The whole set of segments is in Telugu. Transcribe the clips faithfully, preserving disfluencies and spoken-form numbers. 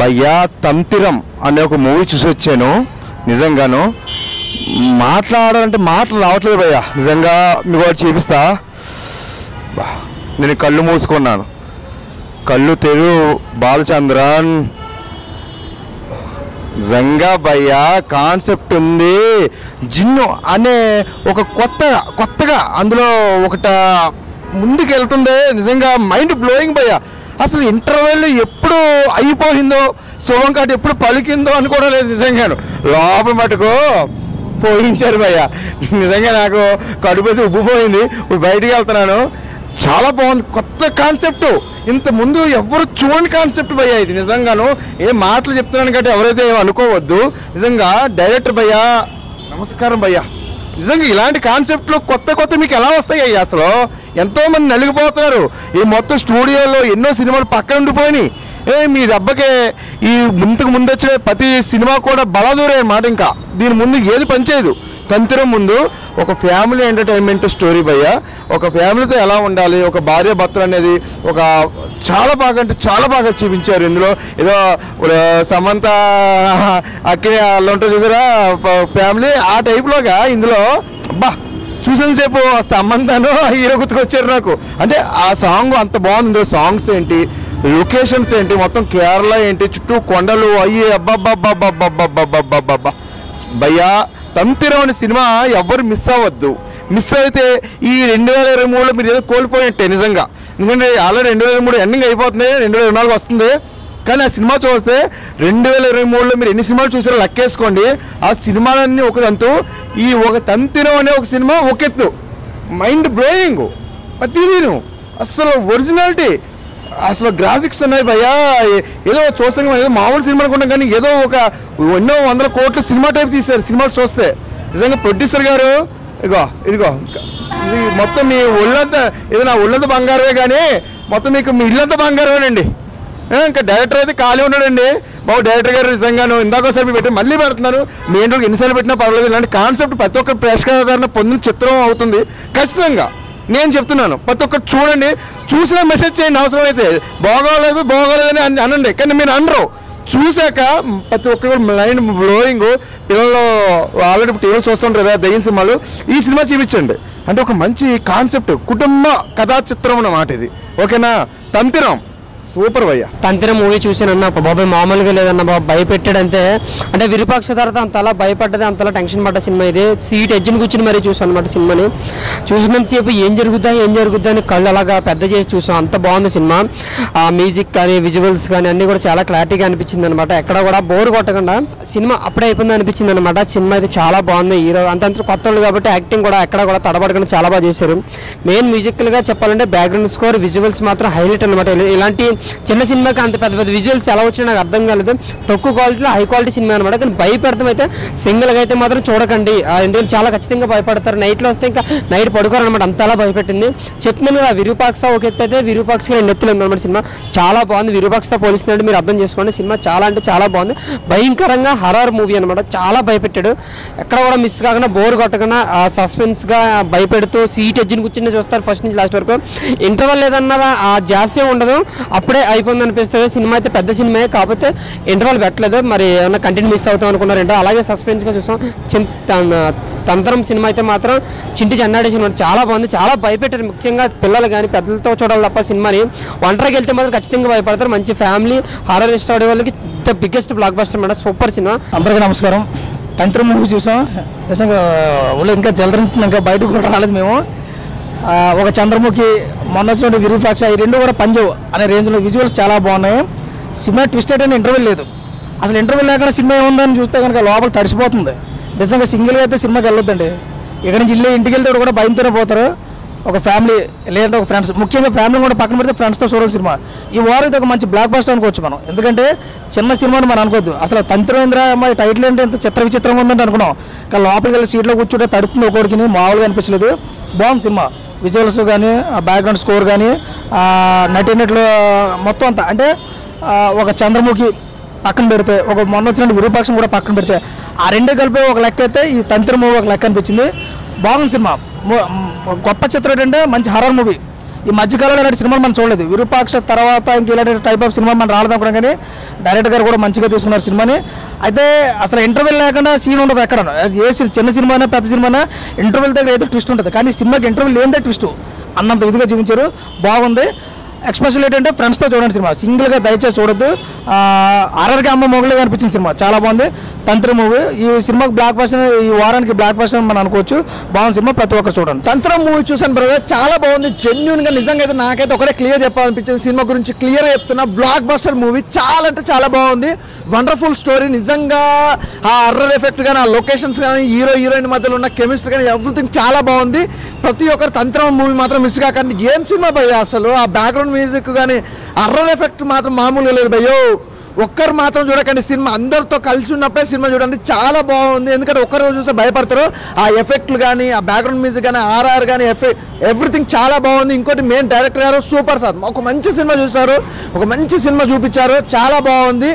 भय्या तंतिरम अने ఒక మూవీ చూసి వచ్చాను నిజంగాను మాట్లాడాలంటే మాటలు రావట్లేదు భయ్యా నిజంగా మీకు ఒకటి చూపిస్తా నేను కళ్ళు మూసుకున్నాను కళ్ళు తెరు బాలచంద్రన్ నిజంగా భయ్యా కాన్సెప్ట్ ఉంది జిన్ను అనే ఒక కొత్త కొత్తగా అందులో ఒకట ముందుకు వెళ్తుందే నిజంగా మైండ్ బ్లోయింగ్ భయ్యా అసలు ఇంటర్వెల్ ఎప్పుడు అయిపోయిందో శుభం కాటి ఎప్పుడు పలికిందో అని కూడా లేదు నిజంగా లోపల మటుకు పోయించారు భయ్యా నిజంగా నాకు కడుపుది ఉబ్బిపోయింది ఇప్పుడు బయటికి వెళ్తున్నాను చాలా బాగుంది కొత్త కాన్సెప్ట్ ఇంత ముందు ఎవరు చూడని కాన్సెప్ట్ భయ్యా ఇది నిజంగాను ఏ మాటలు చెప్తున్నాను కాబట్టి ఎవరైతే ఏమో అనుకోవద్దు నిజంగా డైరెక్టర్ భయ్యా నమస్కారం భయ్యా నిజంగా ఇలాంటి కాన్సెప్ట్లో కొత్త కొత్త మీకు ఎలా వస్తాయి అయ్యా అసలు ఎంతోమంది నలిగిపోతున్నారు ఈ మొత్తం స్టూడియోలో ఎన్నో సినిమాలు పక్కన ఉండిపోయినాయి ఏ మీ దెబ్బకే ఈ ముందుకు ముందు వచ్చే ప్రతి సినిమా కూడా బలదూరే మాట ఇంకా దీని ముందు ఏది పనిచేయదు తంతిరం ముందు ఒక ఫ్యామిలీ ఎంటర్టైన్మెంట్ స్టోరీ భయ్యా ఒక ఫ్యామిలీతో ఎలా ఉండాలి ఒక భార్య భర్తలు అనేది ఒక చాలా బాగా అంటే చాలా బాగా చూపించారు ఇందులో ఏదో సమంత అక్కినే వాళ్ళు ఉంటారు చూసారా ఫ్యామిలీ ఆ టైప్లోగా ఇందులో బా చూసేసేపు సమంతను హీరో గుర్తుకొచ్చారు నాకు అంటే ఆ సాంగ్ అంత బాగుంది సాంగ్స్ ఏంటి లొకేషన్స్ ఏంటి మొత్తం కేరళ ఏంటి చుట్టూ కొండలు అయ్యే అబ్బాబ్బాబ్బాబ్బాబ్బాబ్బాబ్బాబ్బా భయ్యా తంతిరం అనే సినిమా ఎవ్వరు మిస్ అవ్వద్దు మిస్ అయితే ఈ రెండు వేల ఇరవై మూడులో మీరు ఏదో కోల్పోయినట్టే నిజంగా ఎందుకంటే ఆల్రెడీ రెండు వేల ఇరవై మూడు ఎండింగ్ అయిపోతుంది రెండు వేల ఇరవై నాలుగు వస్తుంది కానీ ఆ సినిమా చూస్తే రెండు వేల ఇరవై మూడులో మీరు ఎన్ని సినిమాలు చూసారో లెక్కేసుకోండి ఆ సినిమాలన్నీ ఒకదంతు ఈ ఒక తంతిరం అనే ఒక సినిమా ఒకెత్తు మైండ్ బ్లోయింగ్ ప్రతిదీను అసలు ఒరిజినాలిటీ అసలు గ్రాఫిక్స్ ఉన్నాయి భయ్యా ఏదో చూస్తాం ఏదో మామూలు సినిమా అనుకుంటాం కానీ ఏదో ఒక ఎన్నో వందల కోట్ల సినిమా టైప్ తీశారు సినిమాలు చూస్తే నిజంగా ప్రొడ్యూసర్ గారు ఇదిగో ఇదిగో మొత్తం మీ ఒళ్ళంతా ఏదో నా ఒళ్ళంతా బంగారమే కానీ మొత్తం మీకు మీ ఇళ్ళంతా బంగారమేనండి ఇంకా డైరెక్టర్ అయితే ఖాళీ ఉన్నాడండి బాబు డైరెక్టర్ గారు నిజంగాను ఇందాకోసారి పెట్టి మళ్ళీ పెడుతున్నారు మీ ఇంట్లో ఎన్నిసార్లు పెట్టినా పర్వాలేదు ఇలాంటి కాన్సెప్ట్ ప్రతి ఒక్క ప్రేక్షకాదరణ పొందిన చిత్రం అవుతుంది ఖచ్చితంగా నేను చెప్తున్నాను ప్రతి ఒక్కరు చూడండి చూసిన మెసేజ్ చేయండి అవసరం అయితే బాగోలేదు బాగోలేదని అని అనండి కానీ మీరు అనరు చూశాక ప్రతి ఒక్కరు మైండ్ బ్లోయింగ్ పిల్లలు ఆల్రెడీ టీవీలో చూస్తుంటారు కదా దయ్యం సినిమాలు ఈ సినిమా చూపించండి అంటే ఒక మంచి కాన్సెప్ట్ కుటుంబ కథా చిత్రం అన్నమాట ఇది ఓకేనా తంతిరం సూపర్ భయ్యా తంతిరం మూవీ చూసాను అన్న బాబాయ్ మామూలుగా లేదన్న బాబు భయపెట్టాడంతే అంటే విరూపాక్ష తర్వాత అంతలా భయపడ్డది అంతలా టెన్షన్ పడ్డ సినిమా ఇది సీట్ ఎడ్జిని కూర్చుని మరీ చూసాను అనమాట సినిమాని చూసినంతసేపు ఏం జరుగుద్దా ఏం జరుగుద్దా అని కళ్ళు అలాగా పెద్ద చేసి చూసాం అంత బాగుంది సినిమా ఆ మ్యూజిక్ కానీ విజువల్స్ కానీ అన్నీ కూడా చాలా క్లారిటీగా అనిపించింది అనమాట ఎక్కడ కూడా బోర్ కొట్టకుండా సినిమా అప్పుడే అయిపోయింది అనిపించింది అనమాట సినిమా అయితే చాలా బాగుంది హీరో అంతంత కొత్త వాళ్ళు కాబట్టి యాక్టింగ్ కూడా ఎక్కడ కూడా తడబడకుండా చాలా బాగా చేశారు మెయిన్ మ్యూజిక్గా చెప్పాలంటే బ్యాక్గ్రౌండ్ స్కోర్ విజువల్స్ మాత్రం హైలైట్ అనమాట ఇలాంటి చిన్న సినిమాకి అంత పెద్ద పెద్ద విజువల్స్ ఎలా వచ్చినా నాకు అర్థం కాలేదు తక్కువ క్వాలిటీలో హై క్వాలిటీ సినిమా అనమాట కానీ భయపెడతాం అయితే సింగిల్గా అయితే మాత్రం చూడకండి ఎందుకంటే చాలా ఖచ్చితంగా భయపడతారు నైట్లో వస్తే ఇంకా నైట్ పడుకోరనమాట అంతలా భయపెట్టింది చెప్తున్నాను కదా విరూపాక్ష ఒక ఎత్తు అయితే విరూపాక్ష రెండు ఎత్తులు ఉందన్నమాట సినిమా చాలా బాగుంది విరూపాక్షతో పోలిస్తున్నట్టు మీరు అర్థం చేసుకోండి సినిమా చాలా అంటే చాలా బాగుంది భయంకరంగా హర్రర్ మూవీ అనమాట చాలా భయపెట్టాడు ఎక్కడ కూడా మిస్ కాకుండా బోర్ కొట్టకుండా సస్పెన్స్గా భయపెడుతూ సీట్ ఎడ్జిని కూర్చుని చూస్తారు ఫస్ట్ నుంచి లాస్ట్ వరకు ఇంటర్వల్ లేదన్నదా ఆ జాస్యే ఉండదు అప్పుడే అయిపోయింది అనిపిస్తుంది సినిమా అయితే పెద్ద సినిమా కాకపోతే ఇంటర్వల్ పెట్టలేదు మరి ఏమన్నా కంటిన్యూ మిస్ అవుతాం అనుకున్నారు ఏంటో అలాగే సస్పెన్స్గా చూసాం తంతిరం సినిమా అయితే మాత్రం చింటి చెన్నాడే సినిమా చాలా బాగుంది చాలా భయపెట్టారు ముఖ్యంగా పిల్లలు కానీ పెద్దలతో చూడాలి తప్ప సినిమాని ఒంటరికి వెళ్తే మాత్రం ఖచ్చితంగా భయపడతారు మంచి ఫ్యామిలీ హారర్ ఇష్టపడే వాళ్ళకి the biggest blockbuster madam super cinema అందరికీ నమస్కారం తంతిరం మూవీ చూసాం నిజంగా వాళ్ళు ఇంకా జలరింటున్నాక బయటకు కూడా రాలేదు మేము ఒక చంద్రముఖి మొన్న వచ్చినటువంటి విరూపాక్ష ఈ రెండు కూడా పంజాబ్ అనే రేంజ్లో విజువల్స్ చాలా బాగున్నాయి సినిమా ట్విస్టెడ్ అనే ఇంటర్వెల్ లేదు అసలు ఇంటర్వెల్ లేకుండా సినిమా ఏముందని చూస్తే కనుక లోపల తడిసిపోతుంది నిజంగా సింగిల్గా అయితే సినిమాకి వెళ్ళొద్దండి ఇక్కడ నుంచి ఇల్లు ఇంటికి వెళ్తే కూడా భయంతోనే పోతారు ఒక ఫ్యామిలీ లేదంటే ఒక ఫ్రెండ్స్ ముఖ్యంగా ఫ్యామిలీ కూడా పక్కన పెడితే ఫ్రెండ్స్తో చూడాలి సినిమా ఈ వారం ఒక మంచి బ్లాక్ బస్టర్ అనుకోవచ్చు మనం ఎందుకంటే చిన్న సినిమాని మనం అనుకోవద్దు అసలు తంతిరమేంద్ర మరి టైటిల్ ఏంటంటే ఇంత చిత్ర విచిత్రం ఉందంటే అనుకున్నాం కానీ లోపలికి వెళ్ళి సీట్లో కూర్చుంటే తడుతుంది ఒకటికి మామూలుగా అనిపించలేదు బాగుంది సినిమా విజువల్స్ కానీ బ్యాక్గ్రౌండ్ స్కోర్ కానీ నటీనట్లు మొత్తం అంతా అంటే ఒక చంద్రముఖి పక్కన పెడితే ఒక మొన్న వచ్చిన విరూపాక్షం కూడా పక్కన పెడితే ఆ రెండు కలిపి ఒక లెక్క అయితే ఈ తంతిరం మూవీ ఒక లెక్క అనిపించింది బాగుంది సినిమా గొప్ప చిత్రం ఏంటంటే మంచి హర్రర్ మూవీ ఈ మధ్యకాలంలో ఇలాంటి సినిమాలు మనం చూడలేదు. విరూపాక్ష తర్వాత ఇంకా ఇలాంటి టైప్ ఆఫ్ సినిమా మనం రాలేదనుకున్నాం కానీ డైరెక్టర్ గారు కూడా మంచిగా తీసుకున్నారు సినిమాని. అయితే అసలు ఇంటర్వెల్ లేకుండా సీన్ ఉండదు ఎక్కడ, ఏ చిన్న సినిమానా పెద్ద సినిమానా ఇంటర్వెల్ దగ్గర ఏదో ట్విస్ట్ ఉంటుంది, కానీ సినిమాకి ఇంటర్వెల్ లేదే ట్విస్ట్ అన్నంత విధిగా చూపించారు, బాగుంది. ఎక్స్పెషల్ ఏంటంటే ఫ్రెండ్స్తో చూడండి సినిమా, సింగిల్గా దయచేసి చూడద్దు. ఆర్ఆర్కి అమ్మ మొగలుగా అనిపించింది సినిమా, చాలా బాగుంది. తంత్ర మూవీ ఈ సినిమాకి బ్లాక్ బస్టర్, ఈ వారానికి బ్లాక్ బస్టర్ మనం అనుకోవచ్చు. బాగుంది సినిమా, ప్రతి ఒక్కరు చూడండి. తంత్ర మూవీ చూసాను బ్రదర్, చాలా బాగుంది. జెన్యున్గా నిజంగా అయితే నాకైతే ఒకటే క్లియర్ చెప్పాలనిపించింది, సినిమా గురించి క్లియర్గా చెప్తున్నా, బ్లాక్ బస్టర్ మూవీ చాలా అంటే చాలా బాగుంది. వండర్ఫుల్ స్టోరీ నిజంగా, ఆ అర్రర్ ఎఫెక్ట్ కానీ, ఆ లొకేషన్స్ కానీ, హీరో హీరోయిన్ మధ్యలో ఉన్న కెమిస్ట్రీ కానీ, ఎవ్రీథింగ్ చాలా బాగుంది. ప్రతి ఒక్కరు తంత్ర మూవీ మాత్రం మిస్ కాకండి. ఏం సినిమా భయ్యా అసలు, ఆ బ్యాక్గ్రౌండ్ మ్యూజిక్ కానీ అర్రర్ ఎఫెక్ట్ మాత్రం మామూలుగా లేదు భయ్యో. ఒక్కరు మాత్రం చూడకండి సినిమా, అందరితో కలిసి ఉన్నప్పుడే సినిమా చూడండి, చాలా బాగుంది. ఎందుకంటే ఒక్కరు చూస్తే భయపడతారు, ఆ ఎఫెక్ట్లు కానీ, ఆ బ్యాక్గ్రౌండ్ మ్యూజిక్ కానీ, ఆర్ఆర్ కానీ, ఎఫెక్ట్ ఎవ్రీథింగ్ చాలా బాగుంది. ఇంకోటి మెయిన్ డైరెక్టర్ గారు సూపర్ సార్, ఒక మంచి సినిమా చూశారు, ఒక మంచి సినిమా చూపించారు, చాలా బాగుంది.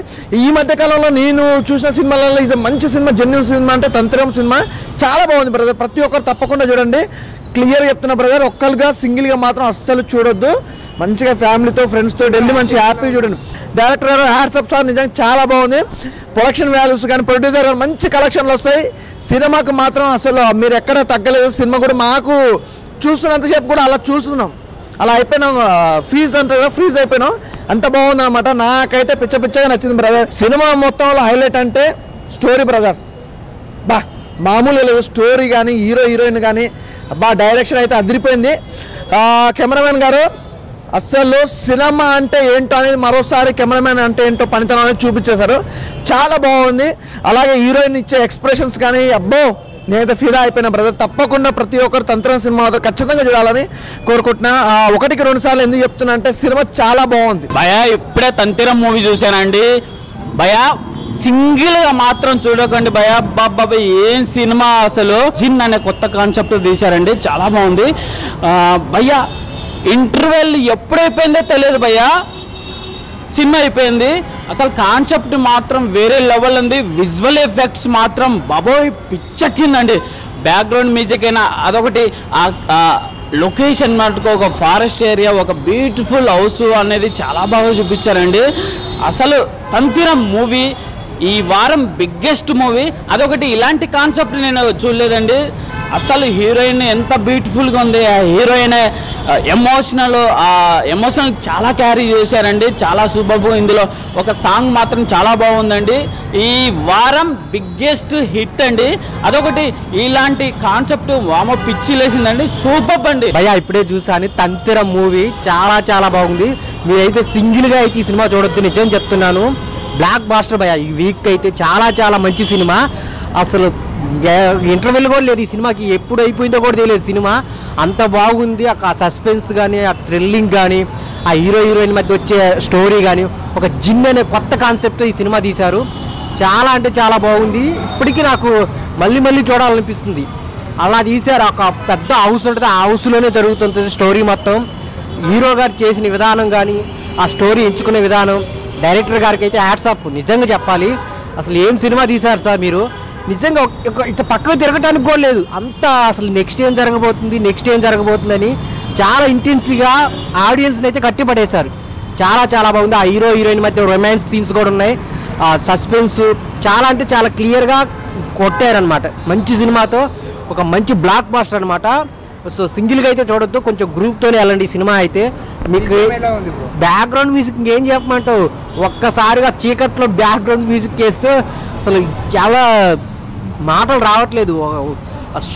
ఈ మధ్యకాలంలో నేను చూసిన సినిమాలలో ఇది మంచి సినిమా, జెన్యున్ సినిమా అంటే తంత్రం సినిమా, చాలా బాగుంది బ్రదర్. ప్రతి ఒక్కరు తప్పకుండా చూడండి, క్లియర్ చెప్తున్నా బ్రదర్, ఒక్కరుగా సింగిల్గా మాత్రం అస్సలు చూడొద్దు. మంచిగా ఫ్యామిలీతో ఫ్రెండ్స్తో వెళ్ళి మంచి హ్యాపీగా చూడండి. డైరెక్టర్ గారు హ్యాట్సాప్ సార్, నిజంగా చాలా బాగుంది. ప్రొడక్షన్ వాల్యూస్ కానీ, ప్రొడ్యూసర్ కానీ మంచి కలెక్షన్లు వస్తాయి. సినిమాకు మాత్రం అసలు మీరు ఎక్కడ తగ్గలేదు. సినిమా కూడా మాకు చూస్తున్నంతసేపు కూడా అలా చూస్తున్నాం, అలా అయిపోయినాం, ఫ్రీజ్ అంటారు, ఫ్రీజ్ అయిపోయినాం, అంత బాగుంది అనమాట. నాకైతే పిచ్చ పిచ్చగా నచ్చింది బ్రదర్. సినిమా మొత్తంలో హైలైట్ అంటే స్టోరీ బ్రదర్, బా మామూలుగా లేదు స్టోరీ కానీ, హీరో హీరోయిన్ కానీ, బా డైరెక్షన్ అయితే అదిరిపోయింది. కెమెరామెన్ గారు అస్సలు సినిమా అంటే ఏంటో అనేది మరోసారి కెమెరామెన్ అంటే ఏంటో పనితనం అనేది చూపించేశారు, చాలా బాగుంది. అలాగే హీరోయిన్ ఇచ్చే ఎక్స్ప్రెషన్స్ కానీ, అబ్బో నేనైతే ఫిదా అయిపోయినా బ్రదర్. తప్పకుండా ప్రతి ఒక్కరు తంత్రం సినిమా ఖచ్చితంగా చూడాలని కోరుకుంటున్నా. ఒకటికి రెండు సార్లు ఎందుకు చెప్తున్నా అంటే సినిమా చాలా బాగుంది భయ. ఇప్పుడే తంతిరం మూవీ చూశానండి భయ, సింగిల్గా మాత్రం చూడకండి భయ. బాబాబా ఏం సినిమా అసలు, జిన్ అనే కొత్త కాన్సెప్ట్ తీశారండి, చాలా బాగుంది భయ్యా. ఇంటర్వెల్ ఎప్పుడైపోయిందో తెలియదు భయ్యా, సినిమా అయిపోయింది. అసలు కాన్సెప్ట్ మాత్రం వేరే లెవెల్ ఉంది, విజువల్ ఎఫెక్ట్స్ మాత్రం బాబోయ్ పిచ్చెక్కిందండి. బ్యాక్గ్రౌండ్ మ్యూజిక్ అయినా అదొకటి, లొకేషన్ మటుకు ఒక ఫారెస్ట్ ఏరియా, ఒక బ్యూటిఫుల్ హౌస్ అనేది చాలా బాగా చూపించారండి. అసలు తంతిరం మూవీ ఈ వారం బిగ్గెస్ట్ మూవీ, అదొకటి ఇలాంటి కాన్సెప్ట్ నేను చూడలేదండి. అసలు హీరోయిన్ ఎంత బ్యూటిఫుల్గా ఉంది, ఆ హీరోయిన్ ఎమోషనల్ ఆ ఎమోషనల్ చాలా క్యారీ చేశారండి, చాలా సూపర్. ఇందులో ఒక సాంగ్ మాత్రం చాలా బాగుందండి. ఈ వారం బిగ్గెస్ట్ హిట్ అండి, అదొకటి ఇలాంటి కాన్సెప్ట్ వామ పిచ్చి లేసిందండి, సూపర్ అండి భయ్యా. ఇప్పుడే చూసాను తంతిరం మూవీ, చాలా చాలా బాగుంది. మీరైతే సింగిల్గా అయితే ఈ సినిమా చూడొద్దు, నిజం చెప్తున్నాను. బ్లాక్ బాస్టర్ భయ్యా ఈ వీక్ అయితే, చాలా చాలా మంచి సినిమా. అసలు ఇంటర్వెల్ కూడా లేదు ఈ సినిమాకి, ఎప్పుడు అయిపోయిందో కూడా తెలియదు సినిమా, అంత బాగుంది. ఆ సస్పెన్స్ కానీ, ఆ థ్రిల్లింగ్ కానీ, ఆ హీరో హీరోయిన్ మధ్య వచ్చే స్టోరీ కానీ, ఒక జిన్ అనే కొత్త కాన్సెప్ట్ ఈ సినిమా తీశారు, చాలా అంటే చాలా బాగుంది. ఇప్పటికీ నాకు మళ్ళీ మళ్ళీ చూడాలనిపిస్తుంది, అలా తీశారు. ఒక పెద్ద హౌస్ ఉంటుంది, ఆ హౌస్లోనే జరుగుతుంటుంది స్టోరీ మొత్తం. హీరో గారు చేసిన విధానం కానీ, ఆ స్టోరీ ఎంచుకునే విధానం, డైరెక్టర్ గారికి అయితే హ్యాట్సాప్ నిజంగా చెప్పాలి. అసలు ఏం సినిమా తీశారు సార్ మీరు, నిజంగా ఇటు పక్కకు తిరగటానికి కూడా లేదు, అంతా అసలు నెక్స్ట్ ఏం జరగబోతుంది, నెక్స్ట్ ఏం జరగబోతుందని చాలా ఇంటెన్స్గా ఆడియన్స్ని అయితే కట్టిపడేశారు, చాలా చాలా బాగుంది. ఆ హీరో హీరోయిన్ మధ్య రొమాన్స్ సీన్స్ కూడా ఉన్నాయి, సస్పెన్స్ చాలా అంటే చాలా క్లియర్గా కొట్టారనమాట. మంచి సినిమాతో ఒక మంచి బ్లాక్ బస్టర్ అనమాట. సో సింగిల్గా అయితే చూడొద్దు, కొంచెం గ్రూప్తోనే వెళ్ళండి ఈ సినిమా అయితే. మీకు బ్యాక్గ్రౌండ్ మ్యూజిక్ ఇంకేం చెప్పమంటావు, ఒక్కసారిగా చీకట్లో బ్యాక్గ్రౌండ్ మ్యూజిక్ వేస్తే అసలు చాలా మాటలు రావట్లేదు,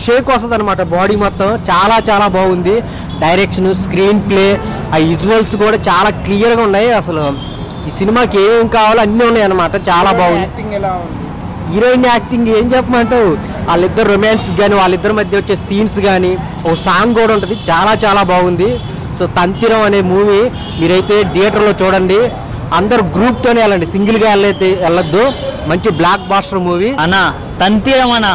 షేక్ వస్తుంది అనమాట బాడీ మొత్తం, చాలా చాలా బాగుంది. డైరెక్షన్, స్క్రీన్ ప్లే, ఆ విజువల్స్ కూడా చాలా క్లియర్గా ఉన్నాయి. అసలు ఈ సినిమాకి ఏం కావాలో అన్నీ ఉన్నాయి అనమాట, చాలా బాగుంది. హీరోయిన్ యాక్టింగ్ ఏం చెప్పమంటావు, వాళ్ళిద్దరు రొమాన్స్ కానీ, వాళ్ళిద్దరి మధ్య వచ్చే సీన్స్ కానీ, ఓ సాంగ్ కూడా ఉంటుంది, చాలా చాలా బాగుంది. సో తంతిరం అనే మూవీ మీరైతే థియేటర్లో చూడండి, అందరు గ్రూప్తోనే వెళ్ళండి, సింగిల్గా వెళ్ళైతే వెళ్ళొద్దు. మంచి బ్లాక్ బాస్టర్ మూవీ అన్నా తంతిరం అన్నా.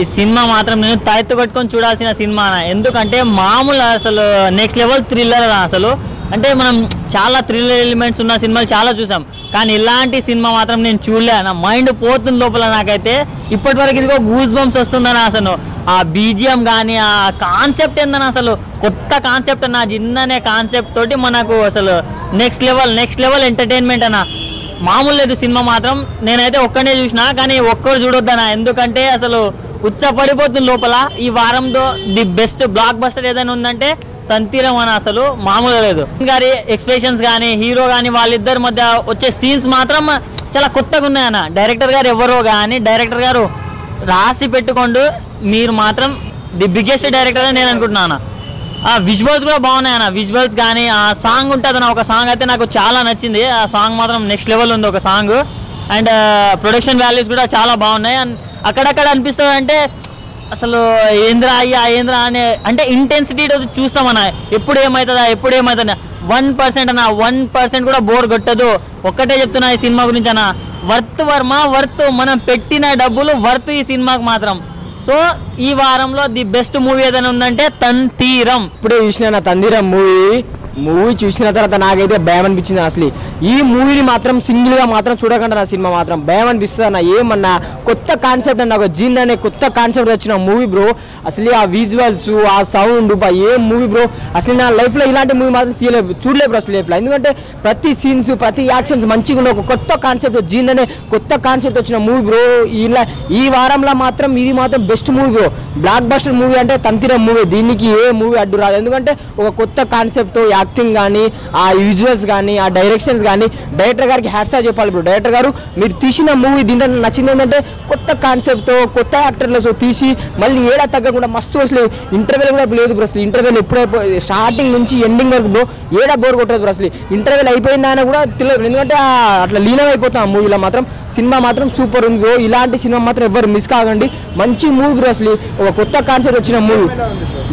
ఈ సినిమా మాత్రం నేను తాయెత్తు పెట్టుకొని చూడాల్సిన సినిమా అన్న, ఎందుకంటే మామూలు అసలు నెక్స్ట్ లెవెల్ థ్రిల్లర్ అసలు. అంటే మనం చాలా థ్రిల్లర్ ఎలిమెంట్స్ ఉన్న సినిమాలు చాలా చూసాం, కానీ ఇలాంటి సినిమా మాత్రం నేను చూడలే. నా మైండ్ పోతున్న లోపల నాకైతే ఇప్పటివరకు ఇదిగో గూస్ బంప్స్ వస్తుందన్న. అసలు ఆ బీజిఎం కానీ ఆ కాన్సెప్ట్ ఏందన్న, అసలు కొత్త కాన్సెప్ట్ అన్న. జిన్ననే కాన్సెప్ట్ తోటి మనకు అసలు next level next level entertainment అన్న. మామూలు లేదు సినిమా మాత్రం. నేనైతే ఒక్కనే చూసినా, కానీ ఒక్కరు చూడొద్దన్న, ఎందుకంటే అసలు ఉచ్చపడిపోతున్న లోపల. ఈ వారంలో ది బెస్ట్ బ్లాక్ బస్టర్ ఏదైనా ఉందంటే తంతిరం అని. అసలు మామూలుగా లేదు. గారి ఎక్స్ప్రెషన్స్ కానీ హీరో కానీ వాళ్ళిద్దరి మధ్య వచ్చే సీన్స్ మాత్రం చాలా కొత్తగా ఉన్నాయన్న. డైరెక్టర్ గారు ఎవరో కానీ డైరెక్టర్ గారు రాసి పెట్టుకోండు, మీరు మాత్రం ది బిగ్గెస్ట్ డైరెక్టర్ అని నేను అనుకుంటున్నాను. ఆ విజువల్స్ కూడా బాగున్నాయన్న, విజువల్స్ కానీ ఆ సాంగ్ ఉంటుందన్న. ఒక సాంగ్ అయితే నాకు చాలా నచ్చింది, ఆ సాంగ్ మాత్రం నెక్స్ట్ లెవెల్ ఉంది ఒక సాంగ్. అండ్ ప్రొడక్షన్ వాల్యూస్ కూడా చాలా బాగున్నాయి. అండ్ అక్కడక్కడ అనిపిస్తుంది అంటే అసలు ఏంద్రా అయ్యా ఏంద్రా అనే అంటే ఇంటెన్సిటీ చూస్తామన్నా. ఎప్పుడు ఏమవుతుందా ఎప్పుడు ఏమవుతుందా వన్ పర్సెంట్ అన్న, వన్ పర్సెంట్ కూడా బోర్ కొట్టదు. ఒక్కటే చెప్తున్నా ఈ సినిమా గురించి అన్న, వర్త్ వర్మ వర్త్. మనం పెట్టిన డబ్బులు వర్త్ ఈ సినిమాకి మాత్రం. సో ఈ వారంలో ది బెస్ట్ మూవీ ఏదైనా ఉందంటే తంతిరం. ఇప్పుడు చూసిన తంతిరం మూవీ మూవీ చూసిన తర్వాత నాకైతే భయం అనిపించింది. అసలు ఈ మూవీని మాత్రం సింగిల్గా మాత్రం చూడకుండా నా సినిమా మాత్రం భయం అనిపిస్తుంది అన్న. ఏమన్నా కొత్త కాన్సెప్ట్ అన్న, ఒక జీన్ అనే కొత్త కాన్సెప్ట్ వచ్చిన మూవీ బ్రో. అసలు ఆ విజువల్స్ ఆ సౌండ్ ఏ మూవీ బ్రో. అసలు నా లైఫ్లో ఇలాంటి మూవీ మాత్రం తీయలేదు చూడలేదు బ్రో అసలు లైఫ్లో. ఎందుకంటే ప్రతి సీన్స్ ప్రతి యాక్షన్స్ మంచిగా ఉన్న ఒక కొత్త కాన్సెప్ట్ జీన్ అనే కొత్త కాన్సెప్ట్ వచ్చిన మూవీ బ్రో. ఇలా ఈ వారంలో మాత్రం ఇది మాత్రం best movie bro. Blockbuster movie అంటే తంతిరం మూవీ. దీనికి ఏ మూవీ అడ్డు రాదు, ఎందుకంటే ఒక కొత్త కాన్సెప్ట్తో యాక్టింగ్ కానీ ఆ విజువల్స్ కానీ ఆ డైరెక్షన్స్ కానీ డైరెక్టర్ గారికి హ్యాట్స్ ఆఫ్ చెప్పాలి బ్రో. డైరెక్టర్ గారు మీరు తీసిన మూవీ దీంట్లో నచ్చింది ఏంటంటే కొత్త కాన్సెప్ట్తో కొత్త యాక్టర్లతో తీసి మళ్ళీ ఏడా తగ్గకుండా మస్తు. అసలు ఇంటర్వెల్ కూడా లేదు బ్రో. అసలు ఇంటర్వెల్ ఎప్పుడైపోయి స్టార్టింగ్ నుంచి ఎండింగ్ వరకు బ్రో ఏడా బోర్ కొట్టదు బ్రో. అసలు ఇంటర్వెల్ అయిపోయిందా అని కూడా తెలియదు, ఎందుకంటే అట్లా లీనం అయిపోతాం ఆ మూవీలో మాత్రం. సినిమా మాత్రం సూపర్ ఉంది బ్రో. ఇలాంటి సినిమా మాత్రం ఎవరు మిస్ కాకండి, మంచి మూవీ బ్రో. అసలు ఒక కొత్త కాన్సెప్ట్ వచ్చిన మూవీ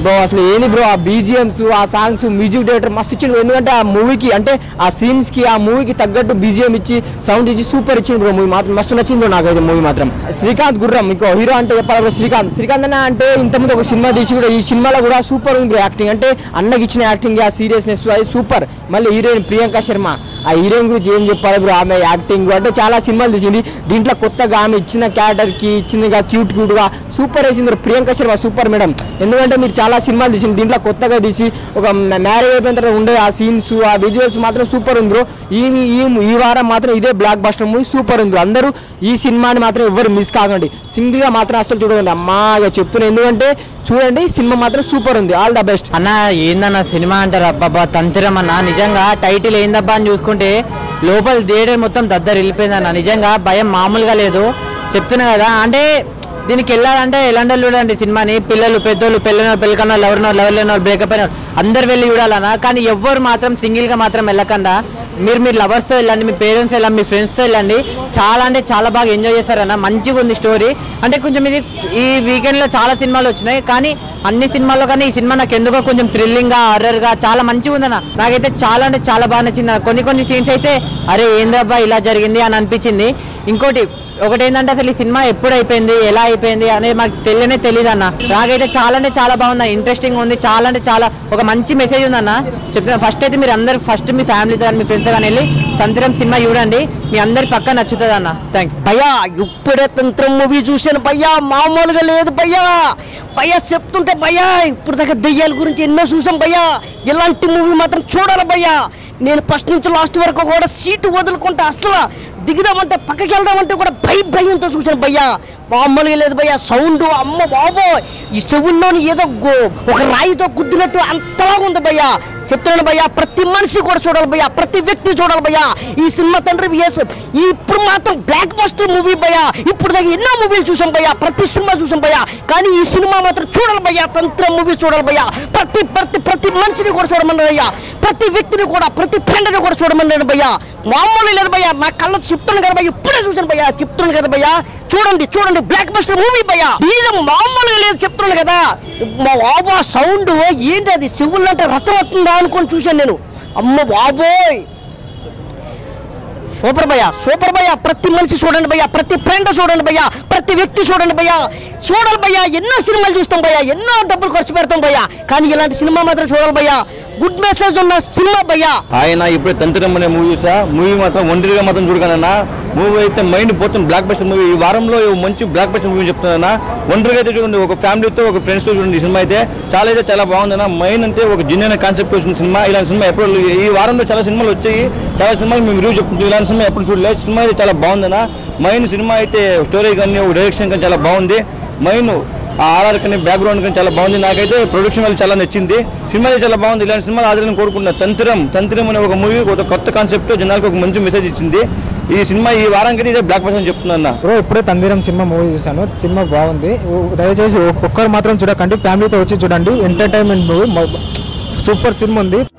బ్రో. అసలు ఏంది బ్రో ఆ బీజిఎమ్స్ ఆ సాంగ్స్ మ్యూజిక్ డైరెక్టర్ మస్తు ఇచ్చిండు, ఎందుకంటే ఆ మూవీకి అంటే ఆ సీన్స్కి ఆ మూవీకి తగ్గట్టు బీజిఎం ఇచ్చి సౌండ్ ఇచ్చి సూపర్ ఇచ్చిండు బ్రో. మూవీ మాత్రం మస్తు నచ్చింది బ్రో నాకైతే మూవీ మాత్రం. శ్రీకాంత్ గుర్రం ఇంకో హీరో అంటే చెప్పాలి బ్రో. శ్రీకాంత్ శ్రీకాంత్ అన్న అంటే ఇంతకుముందు ఒక సినిమా తీసి కూడా ఈ సినిమాలో కూడా సూపర్ ఉంది బ్రో యాక్టింగ్. అంటే అన్నకి ఇచ్చిన యాక్టింగ్ ఆ సీరియస్నెస్ అది సూపర్. మళ్ళీ హీరోయిన్ ప్రియాంక శర్మ, ఆ హీరోయిన్ గురించి ఏం చెప్పాలి బ్రో. ఆమె యాక్టింగ్ అంటే చాలా సినిమాలు తీసింది, దీంట్లో కొత్తగా ఆమె ఇచ్చిన క్యారెక్టర్కి ఇచ్చిందిగా క్యూట్ క్యూట్గా సూపర్ వేసింది ప్రియాంక శర్మ. సూపర్ మేడం, ఎందుకంటే మీరు చాలా సినిమాలు తీసింది, దీంట్లో కొత్తగా తీసి ఒక మ్యారేజ్ అయిపోయిన తర్వాత ఉండే ఆ సీన్స్ ఆ విజువల్స్ మాత్రం సూపర్ ఉంది బ్రో. ఈ ఈ వారం మాత్రం ఇదే బ్లాక్ బస్టర్ మూవీ సూపర్ ఉంది. అందరూ ఈ సినిమాని మాత్రం ఎవరు మిస్ కాకండి, సింగిల్గా మాత్రం అసలు చూడండి అమ్మాగా చెప్తున్నాను, ఎందుకంటే చూడండి సినిమా మాత్రం సూపర్ ఉంది. ఆల్ ద బెస్ట్ అన్న. ఏందన్న సినిమా అంటారు అబ్బాబ్బా తంతిరం అన్న. నిజంగా టైటిల్ ఏందబ్బా అని చూసుకుంటే లోపల థియేటర్ మొత్తం దద్దరు వెళ్ళిపోయిందన్న. నిజంగా భయం మామూలుగా లేదు, చెప్తున్నా కదా. అంటే దీనికి వెళ్ళాలంటే ఎలాంటి చూడండి సినిమాని, పిల్లలు పెద్దోళ్ళు పెళ్ళిన పెళ్ళికన్నా ఎవరినో ఎవరు లేని వాళ్ళు బ్రేకప్ అయిన అందరు వెళ్ళి చూడాలన్నా. కానీ ఎవరు మాత్రం సింగిల్గా మాత్రం వెళ్ళకుండా మీరు మీరు లవర్స్తో వెళ్ళండి, మీ పేరెంట్స్ వెళ్ళండి, మీ ఫ్రెండ్స్తో వెళ్ళండి. చాలా అంటే చాలా బాగా ఎంజాయ్ చేస్తారన్న. మంచిగా ఉంది స్టోరీ. అంటే కొంచెం ఇది ఈ వీకెండ్లో చాలా సినిమాలు వచ్చినాయి, కానీ అన్ని సినిమాల్లో కానీ ఈ సినిమా నాకు ఎందుకో కొంచెం థ్రిల్లింగ్గా హర్రర్గా చాలా మంచిగా ఉందన్న. నాకైతే చాలా అంటే చాలా బాగా నచ్చింది. కొన్ని కొన్ని సీన్స్ అయితే అరే ఏందబ్బా ఇలా జరిగింది అని అనిపించింది. ఇంకోటి ఒకటి ఏంటంటే అసలు ఈ సినిమా ఎప్పుడు అయిపోయింది ఎలా అయిపోయింది అనేది మాకు తెలియనే తెలియదు అన్న. నాకైతే చాలా అంటే చాలా బాగుంది, ఇంట్రెస్టింగ్ ఉంది, చాలా అంటే చాలా ఒక మంచి మెసేజ్ ఉందన్న. చెప్పిన ఫస్ట్ అయితే మీరు అందరు ఫస్ట్ మీ ఫ్యామిలీతో కానీ మీ ఫ్రెండ్స్తో కానీ వెళ్ళి తంతిరం సినిమా చూడండి, మీ అందరి పక్క నచ్చుతుంది అన్న. థ్యాంక్ యూ భయ్యా. ఇప్పుడే తంతిరం మూవీ చూశాను భయ్యా, మామూలుగా లేదు భయ్యా. భయ్యా చెప్తుంటే భయ్యా ఇప్పుడు దగ్గర దెయ్యాల గురించి ఎన్నో చూసాం భయ్యా, ఇలాంటి మూవీ మాత్రం చూడాలి భయ్యా. నేను ఫస్ట్ నుంచి లాస్ట్ వరకు కూడా సీటు వదులుకుంటే అసలు దిగుదామంటే పక్కకి వెళ్దామంటే కూడా భయ భయంతో చూశాను భయ్యా. మామూలుగా లేదు భయ్యా సౌండ్, అమ్మ బాబో ఈ చెవుల్లోని ఏదో ఒక రాయితో గుద్దినట్టు అంతలా ఉంది భయ్యా. చెప్తున్నాను భయ్యా ప్రతి మనిషి కూడా చూడాలి భయ్యా, ప్రతి వ్యక్తి చూడాలి భయ్యా ఈ సినిమా తండ్రి. ఇప్పుడు మాత్రం బ్లాక్ బస్టర్ మూవీ భయ్యా. ఇప్పుడు దగ్గర ఎన్నో మూవీలు చూసాం భయ్యా, ప్రతి సినిమా చూసాం భయ్యా, కానీ ఈ సినిమా మాత్రం చూడాలి భయ్యా. తంత్రం మూవీ చూడాలి భయ్యా. ప్రతి ప్రతి ప్రతి మనిషిని కూడా చూడమన్నారు భయ్యా, ప్రతి వ్యక్తిని కూడా ప్రతి ఫ్రెండ్ని కూడా చూడమన్నాను భయ్యా. మామూలు లేదు భయ్యా, నా కళ్ళతో చెప్తున్నాను కదా భయ్యా, ఇప్పుడే చూసాను భయ్యా. చెప్తున్నాను కదా భయ్యా చూడండి చూడండి బ్లాక్ బస్టర్ మూవీ భయ్యా. ఇది మామూలుగా లేదు చెప్తున్నాను కదా. మా బాబా సౌండ్ ఏంటి అది, చెవులు అంటే రథం వస్తుందా అనుకొని చూశాను నేను. అమ్మ బాబోయ్ సూపర్ భయ్యా సూపర్ భయ్యా. ప్రతి మనిషి చూడండి భయ్యా, ప్రతి ఫ్రెండ్ చూడండి భయ్యా, ప్రతి వ్యక్తి చూడండి భయ్యా. చూడాలి భయ్యా, ఎన్నో సినిమాలు చూస్తాం భయ్యా, ఎన్నో డబ్బులు ఖర్చు పెడతాం భయ్యా, కానీ ఇలాంటి సినిమా మాత్రం చూడాలి భయ్యా. గుడ్ మెసేజ్ ఉన్న సినిమా భయ్యా. ఆయన ఇప్పుడు తంత్రం అనే మూవీ చూసా, మూవీ మాత్రం ఒంటరిగా మాత్రం చూడగలన్నా, మూవీ అయితే మైండ్ పోతుంది. బ్లాక్ బస్టర్ మూవీ, ఈ వారంలో మంచి బ్లాక్ బస్టర్ మూవీ చెప్తున్నా. ఒంటరిగా అయితే చూడండి, ఒక ఫ్యామిలీతో ఒక ఫ్రెండ్స్తో చూడండి. ఈ సినిమా అయితే చాలా అయితే చాలా బాగుందన్న. మెయిన్ అంటే ఒక జిన్యైన కాన్సెప్ట్ వచ్చిన సినిమా. ఇలాంటి సినిమా ఎప్పుడు ఈ వారంలో చాలా సినిమాలు వచ్చాయి, చాలా సినిమాలు మేము రివ్యూ చెప్తుంది. ఇలాంటి సినిమా ఎప్పుడు చూడలేదు. సినిమా అయితే చాలా బాగుందన్న. మెయిన్ సినిమా అయితే స్టోరీ కానీ డైరెక్షన్ కానీ చాలా బాగుంది. మెయిన్ ఆర్ఆర్ కానీ బ్యాక్గ్రౌండ్ కానీ చాలా బాగుంది. నాకైతే ప్రొడక్షన్ వల్ల చాలా నచ్చింది, సినిమా చాలా బాగుంది. ఇలాంటి సినిమాలు ఆదరణ కోరుకుంటున్నా. తంత్రం తంత్రం అనే ఒక మూవీ ఒక కొత్త కాన్సెప్ట్, జనాలకు ఒక మంచి మెసేజ్ ఇచ్చింది. ఈ సినిమా ఈ వారానికి ఇదే బ్లాక్ బస్టర్ చెప్తున్నా. బ్రో ఇప్పుడే తంతిరం సినిమా మూవీ చూసాను, సినిమా బాగుంది. దయచేసి ఒక్కరు మాత్రం చూడకండి, ఫ్యామిలీతో వచ్చి చూడండి. ఎంటర్టైన్మెంట్ మూవీ, సూపర్ సినిమా ఉంది.